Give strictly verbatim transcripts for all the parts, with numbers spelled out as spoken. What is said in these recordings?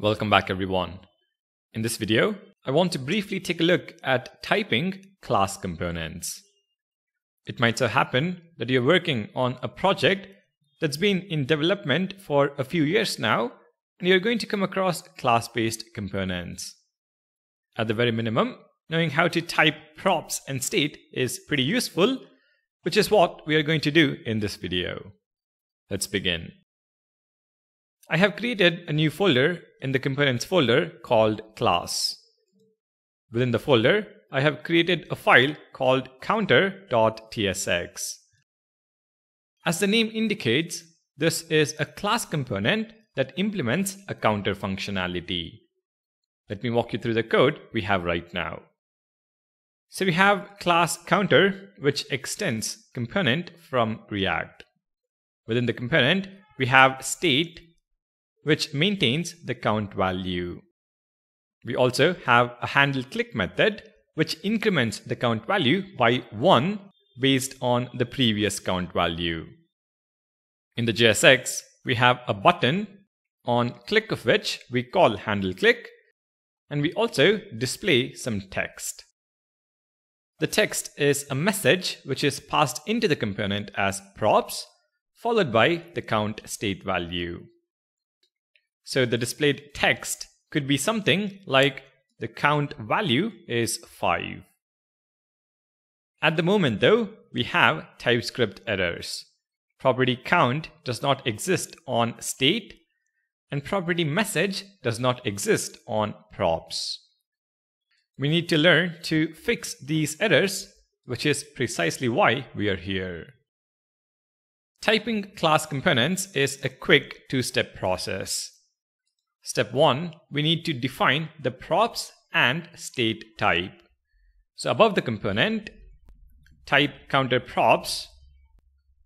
Welcome back everyone. In this video, I want to briefly take a look at typing class components. It might so happen that you're working on a project that's been in development for a few years now, and you're going to come across class-based components. At the very minimum, knowing how to type props and state is pretty useful, which is what we are going to do in this video. Let's begin. I have created a new folder in the components folder called class. Within the folder, I have created a file called counter.tsx. As the name indicates, this is a class component that implements a counter functionality. Let me walk you through the code we have right now. So we have class counter, which extends component from React. Within the component, we have state, which maintains the count value. We also have a handleClick method, which increments the count value by one based on the previous count value. In the J S X, we have a button on click of which we call handleClick, and we also display some text. The text is a message which is passed into the component as props, followed by the count state value. So the displayed text could be something like the count value is five. At the moment though, we have TypeScript errors. Property count does not exist on state, and property message does not exist on props. We need to learn to fix these errors, which is precisely why we are here. Typing class components is a quick two-step process. Step one, we need to define the props and state type. So above the component, type counter props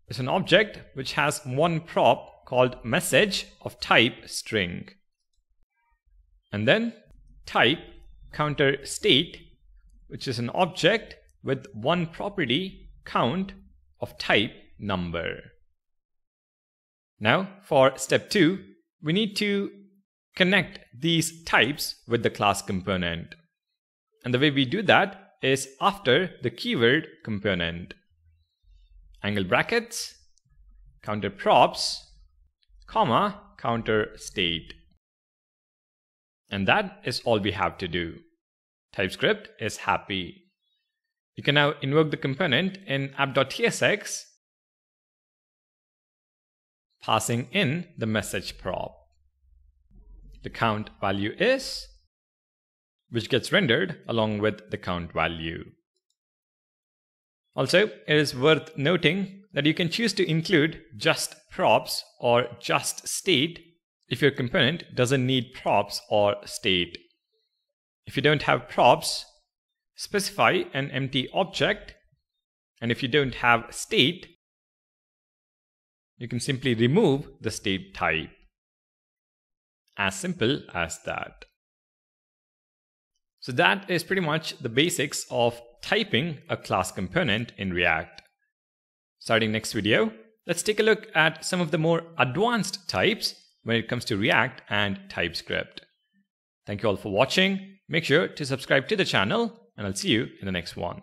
is an object which has one prop called message of type string. And then type counter state, which is an object with one property count of type number. Now for step two, we need to connect these types with the class component. And the way we do that is after the keyword component. Angle brackets, counter props, comma, counter state. And that is all we have to do. TypeScript is happy. You can now invoke the component in app.tsx, passing in the message prop. The count value is, which gets rendered along with the count value. Also, it is worth noting that you can choose to include just props or just state if your component doesn't need props or state. If you don't have props, specify an empty object, and if you don't have state, you can simply remove the state type. As simple as that. So that is pretty much the basics of typing a class component in React. Starting next video, let's take a look at some of the more advanced types when it comes to React and TypeScript. Thank you all for watching. Make sure to subscribe to the channel, and I'll see you in the next one.